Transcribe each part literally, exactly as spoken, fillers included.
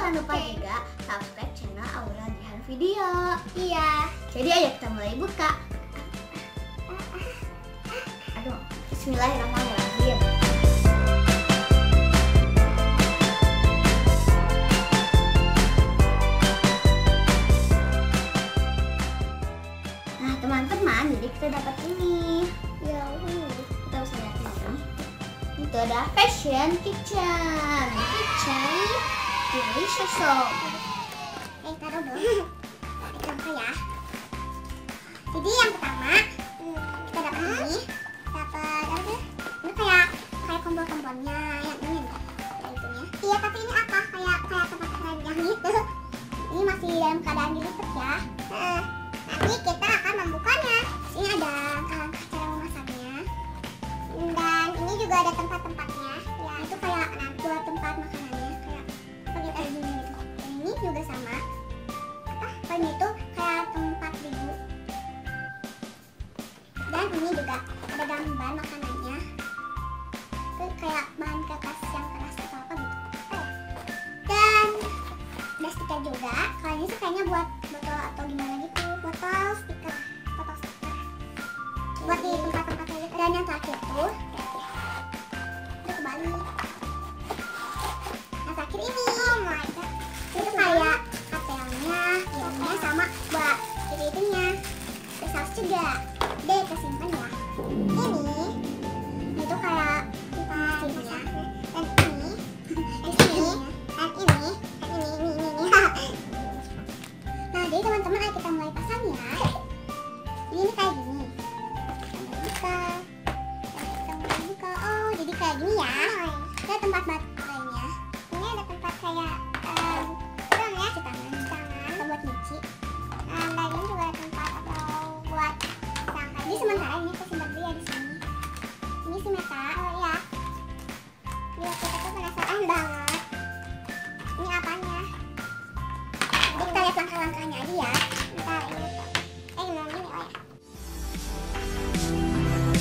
jangan lupa okay. juga subscribe channel Aurel Jihan Video. Iya. Jadi ayo kita mulai buka. Aduh, bismillahirrahmanirrahim. Nah, teman-teman, jadi kita dapat ini. Ya, kita harus lihat ini. Itu ada Fashion Kitchen. Kitchen Delicious Soap. Eh, taruh dulu. Kita buka ya. Jadi yang pertama kita dapat ini. Dapat apa sih? Ini kayak kayak kompor-kompornya yang ini enggak? Kayak itunya. Iya, tapi ini apa? Kayak kayak tempat keren yang itu. Ini masih dalam keadaan dilipet ya. Nah, nanti kita akan membukanya. Ini ada langkah-langkah cara memasaknya. Dan ini juga ada tempat-tempatnya. Ya, itu kayak dua tempat makanannya kayak kayak gini gitu. Dan ini juga sama. Apa? Kan itu kayak tempat bumbu. Dan ini juga ada gambar makanannya. Itu kayak bahan kertas yang keras atau apa gitu. Dan ada stiker juga. Kalau ini sih kayaknya buat botol atau gimana gitu. Botol stiker, botol stiker. Buat di tempat-tempat kayak gitu. Dan yang terakhir tuh, itu kebalik. Yang terakhir ini, oh my god. Itu kayak kapelnya, jamnya sama buat itu-itunya. Terus saus juga. Deh kesimpan ya. Ini itu kayak kita ini ya. Dan ini, dan ini, dan ini, dan ini, ini, ini, ini. Nah, jadi teman-teman ayo kita mulai pasang ya. Jadi ini kayak gini. Kita buka, kita mulai buka. Oh, jadi kayak gini ya. Ada tempat baterainya. Ini ada tempat kayak um, tangan ya, tangan, tangan buat nyuci. Nah, dan ini juga ada tempat atau buat ini sementara ini aku simpan dulu ya di sini. Ini si Metha, oh iya. Lihat kita tuh penasaran banget. Ini apanya? Jadi kita lihat langkah-langkahnya aja ya. Bentar ini. Eh gimana ini? Oh ya. Jadi di sini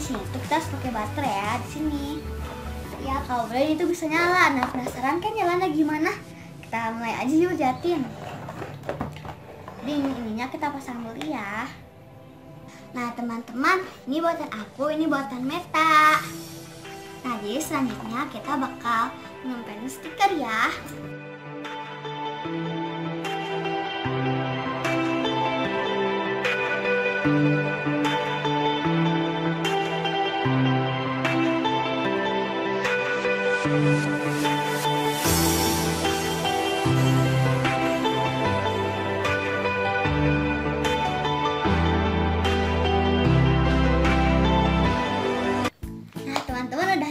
tuh kita harus pakai baterai ya di sini. Ya kalau boleh itu bisa nyala. Nah penasaran kan nyalanya gimana? Kita mulai aja yuk jatin. Jadi ini ininya kita pasang dulu ya. Nah teman-teman, ini buatan aku, ini buatan Metha. Nah jadi selanjutnya kita bakal nempelin stiker ya.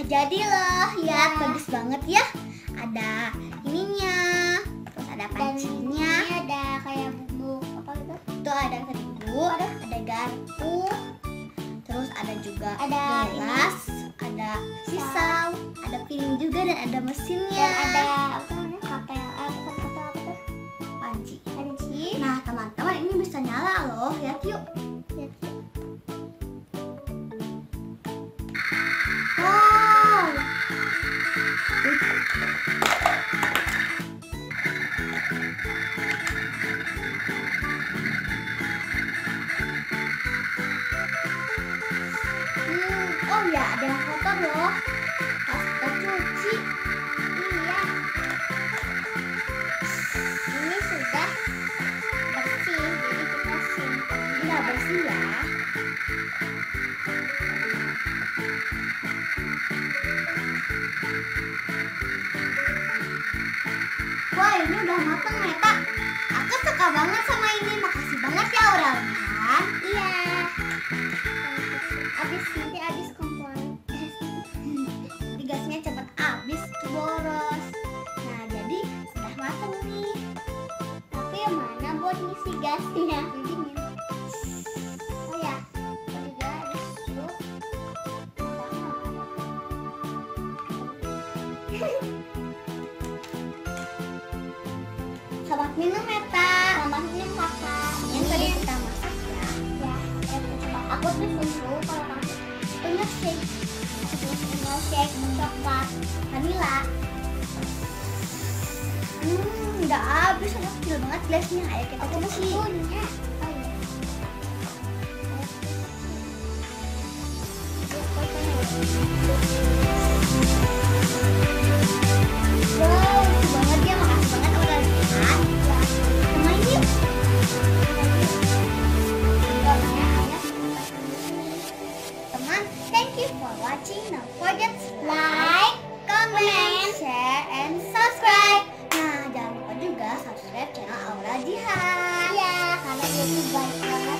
Jadi loh, lihat ya, bagus banget ya. Ada ininya, terus ada pancinya. Dan ini ada kayak bubuk apa gitu. Itu ada terigu, ada, ada garpu, terus ada juga ada gelas, ini. Ada pisau, ada piring juga dan ada mesinnya. Dan ada apa namanya? Kapel, apa tuh apa tuh? Panci. Panci. Nah teman-teman ini bisa nyala loh, lihat yuk. Lihat yuk. Wow. Oh ya, ada yang kotor loh. Pas kita cuci. Iya. Ini sudah bersih, jadi kita simpan. Iya, bersih ya. Wah, ini udah mateng Metha. Aku suka banget sama ini. Makasih banget ya Aurel Jihan. Iya. Abis ini abis kompor. Jadi gasnya cepet abis, boros. Nah, jadi udah mateng nih. Tapi yang mana buat ngisi gas? gasnya. Oh ya, juga selamat minum Metha. Selamat minum kakak. Yang tadi kita masak ya. Ya, yang coba. Aku beli susu kalau kamu punya shake, punya shake coklat, vanilla. Hmm, udah habis, aku kecil banget gelasnya. Ayo kita aku masih punya. Oh iya. Wow, lucu banget ya, makasih banget Aurel Jihan. Main yuk. Teman, thank you for watching. Don't forget like, comment, share, and subscribe. Nah, jangan lupa juga subscribe channel Aurel Jihan. Iya, karena YouTube banyak banget.